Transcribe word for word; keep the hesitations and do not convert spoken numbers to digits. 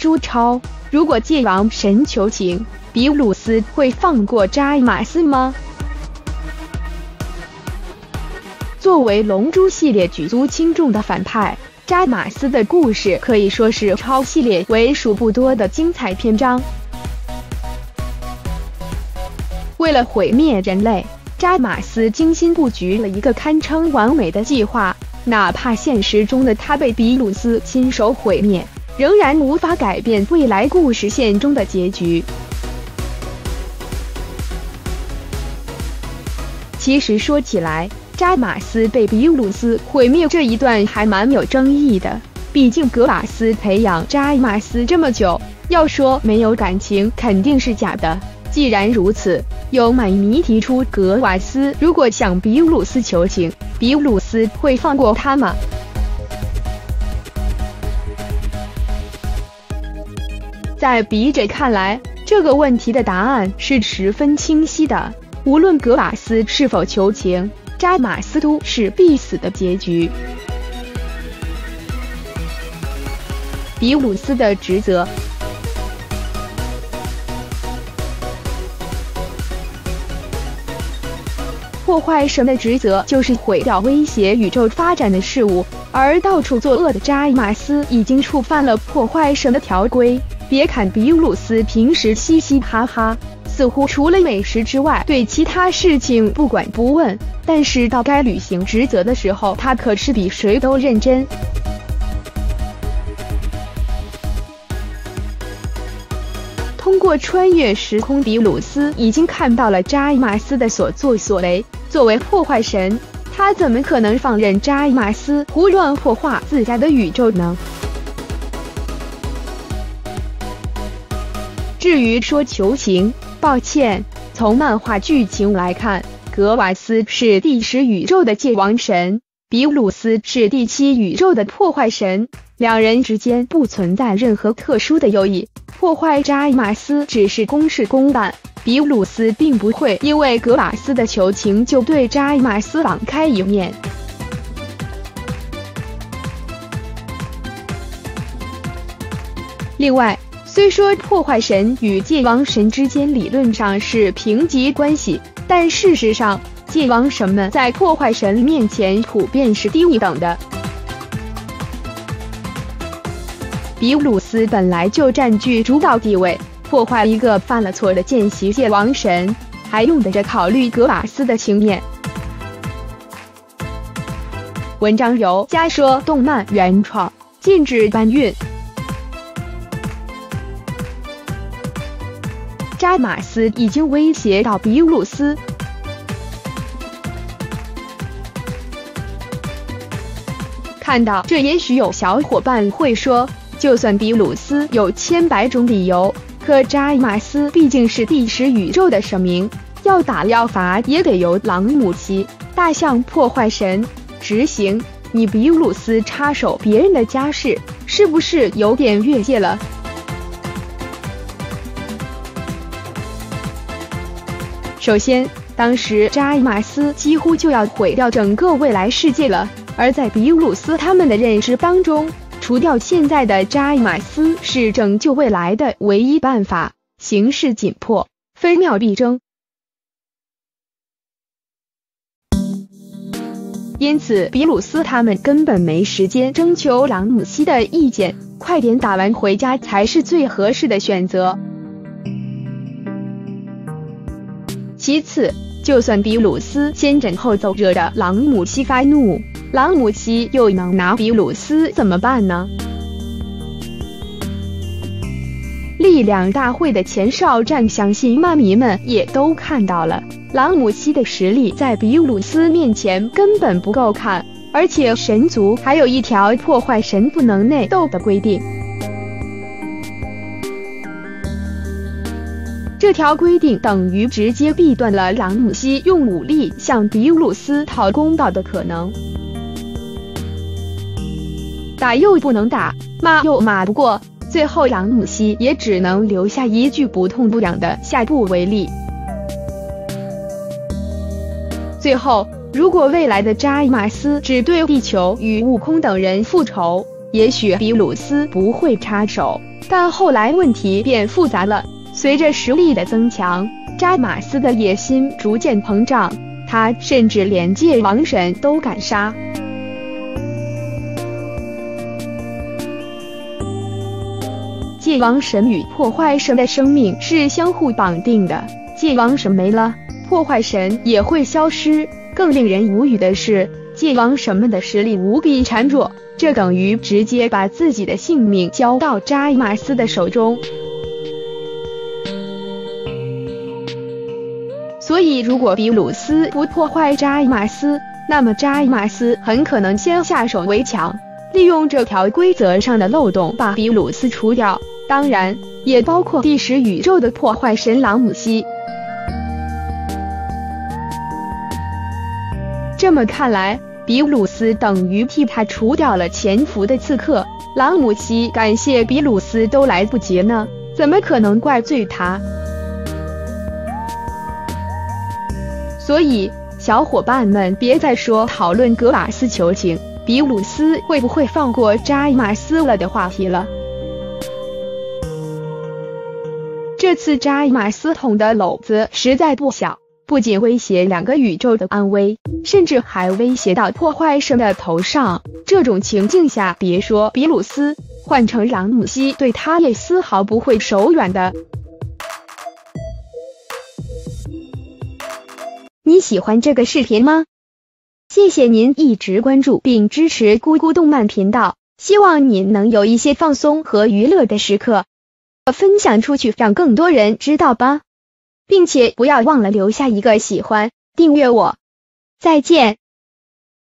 朱超，如果借王神求情，比鲁斯会放过扎马斯吗？作为龙珠系列举足轻重的反派，扎马斯的故事可以说是超系列为数不多的精彩篇章。为了毁灭人类，扎马斯精心布局了一个堪称完美的计划。 哪怕现实中的他被比鲁斯亲手毁灭，仍然无法改变未来故事线中的结局。其实说起来，扎马斯被比鲁斯毁灭这一段还蛮有争议的，毕竟格瓦斯培养扎马斯这么久，要说没有感情肯定是假的。既然如此，有买迷提出格瓦斯如果向比鲁斯求情。 比鲁斯会放过他吗？在笔者看来，这个问题的答案是十分清晰的。无论格瓦斯是否求情，扎马斯都是必死的结局。比鲁斯的职责。 破坏神的职责就是毁掉威胁宇宙发展的事物，而到处作恶的扎马斯已经触犯了破坏神的条规。别看比鲁斯平时嘻嘻哈哈，似乎除了美食之外，对其他事情不管不问，但是到该履行职责的时候，他可是比谁都认真。通过穿越时空，比鲁斯已经看到了扎马斯的所作所为。 作为破坏神，他怎么可能放任扎马斯胡乱破坏自家的宇宙呢？至于说求情，抱歉，从漫画剧情来看，格瓦斯是第十宇宙的界王神，比鲁斯是第七宇宙的破坏神，两人之间不存在任何特殊的友谊。破坏扎马斯只是公事公办。 比鲁斯并不会因为格瓦斯的求情就对扎马斯网开一面。另外，虽说破坏神与界王神之间理论上是平级关系，但事实上，界王神们在破坏神面前普遍是低一等的。比鲁斯本来就占据主导地位。 破坏一个犯了错的见习界王神，还用得着考虑格瓦斯的情面？文章由佳说动漫原创，禁止搬运。扎马斯已经威胁到比鲁斯，看到这，也许有小伙伴会说，就算比鲁斯有千百种理由。 可扎马斯毕竟是第十宇宙的神明，要打要罚也得由朗姆奇大象破坏神执行。你比鲁斯插手别人的家事，是不是有点越界了？首先，当时扎马斯几乎就要毁掉整个未来世界了，而在比鲁斯他们的认知当中。 除掉现在的扎马斯是拯救未来的唯一办法，形势紧迫，分秒必争。因此，比鲁斯他们根本没时间征求朗姆西的意见，快点打完回家才是最合适的选择。其次，就算比鲁斯先斩后奏惹得朗姆西发怒。 朗姆西又能拿比鲁斯怎么办呢？力量大会的前哨战，相信漫迷们也都看到了。朗姆西的实力在比鲁斯面前根本不够看，而且神族还有一条破坏神不能内斗的规定。这条规定等于直接毙断了朗姆西用武力向比鲁斯讨公道的可能。 打又不能打，骂又骂不过，最后朗姆西也只能留下一句不痛不痒的下不为例。最后，如果未来的扎马斯只对地球与悟空等人复仇，也许比鲁斯不会插手，但后来问题变复杂了。随着实力的增强，扎马斯的野心逐渐膨胀，他甚至连界王神都敢杀。 界王神与破坏神的生命是相互绑定的，界王神没了，破坏神也会消失。更令人无语的是，界王神们的实力无比孱弱，这等于直接把自己的性命交到扎马斯的手中。所以，如果比鲁斯不破坏扎马斯，那么扎马斯很可能先下手为强，利用这条规则上的漏洞把比鲁斯除掉。 当然，也包括第十宇宙的破坏神朗姆西。这么看来，比鲁斯等于替他除掉了潜伏的刺客，朗姆西感谢比鲁斯都来不及呢，怎么可能怪罪他？所以，小伙伴们别再说讨论格瓦斯求情、比鲁斯会不会放过扎马斯了的话题了。 这次扎马斯捅的篓子实在不小，不仅威胁两个宇宙的安危，甚至还威胁到破坏神的头上。这种情境下，别说比鲁斯，换成朗姆西，对他也丝毫不会手软的。你喜欢这个视频吗？谢谢您一直关注并支持咕咕动漫频道，希望您能有一些放松和娱乐的时刻。 分享出去，让更多人知道吧，并且不要忘了留下一个喜欢，订阅我。再见。